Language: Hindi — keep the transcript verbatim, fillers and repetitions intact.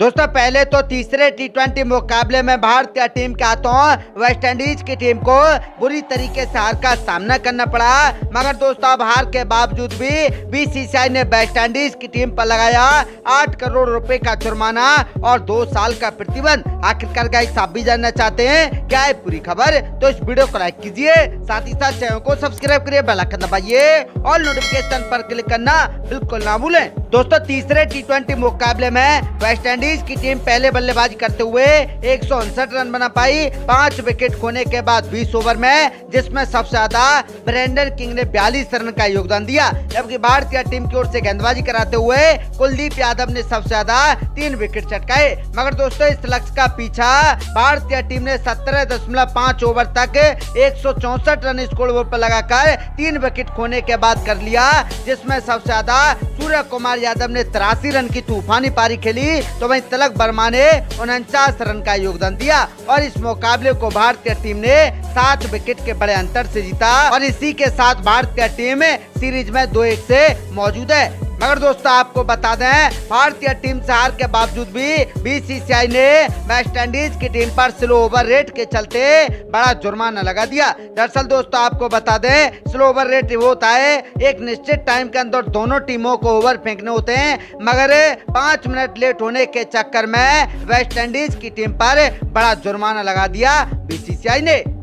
दोस्तों पहले तो तीसरे टी ट्वेंटी मुकाबले में भारतीय टीम के हाथों वेस्टइंडीज की टीम को बुरी तरीके से हार का सामना करना पड़ा, मगर दोस्तों अब हार के बावजूद भी बीसीसीआई ने वेस्टइंडीज की टीम पर लगाया आठ करोड़ रुपए का जुर्माना और दो साल का प्रतिबंध। आखिरकार गाइस आप भी जानना चाहते हैं क्या है पूरी खबर, तो इस वीडियो को लाइक कीजिए, साथ ही साथ चैनल को सब्सक्राइब करिए, बेल आइकन दबाइए और नोटिफिकेशन पर क्लिक करना बिल्कुल ना भूलें। दोस्तों तीसरे टी ट्वेंटी मुकाबले में वेस्टइंडीज की टीम पहले बल्लेबाजी करते हुए एक सौ उनसठ रन बना पाई। पांच विकेट खोने के बाद बीस ओवर में, जिसमें सबसे ज्यादा ब्रेंडर किंग ने बयालीस रन का योगदान दिया, जबकि भारतीय टीम की ओर से गेंदबाजी कराते हुए कुलदीप यादव ने सबसे ज्यादा तीन विकेट चटकाए। मगर दोस्तों इस लक्ष्य का पीछा भारतीय टीम ने सत्रह दशमलव पाँच ओवर तक एक सौ चौसठ रन स्कोर बोर्ड पर लगाकर तीन विकेट खोने के बाद कर लिया, जिसमें सबसे ज्यादा सूर्य कुमार यादव ने तिरासी रन की तूफानी पारी खेली, तो तिलक वर्मा ने उनचास रन का योगदान दिया और इस मुकाबले को भारतीय टीम ने सात विकेट के बड़े अंतर से जीता और इसी के साथ भारतीय टीम सीरीज में दो एक से मौजूद है। मगर दोस्तों आपको बता दें, भारतीय टीम से हार के बावजूद भी बीसीसीआई ने वेस्टइंडीज की टीम पर स्लो ओवर रेट के चलते बड़ा जुर्माना लगा दिया। दरअसल दोस्तों आपको बता दें, स्लो ओवर रेट होता है एक निश्चित टाइम के अंदर दोनों टीमों को ओवर फेंकने होते हैं, मगर पाँच मिनट लेट होने के चक्कर में वेस्टइंडीज की टीम पर बड़ा जुर्माना लगा दिया बीसीसीआई ने।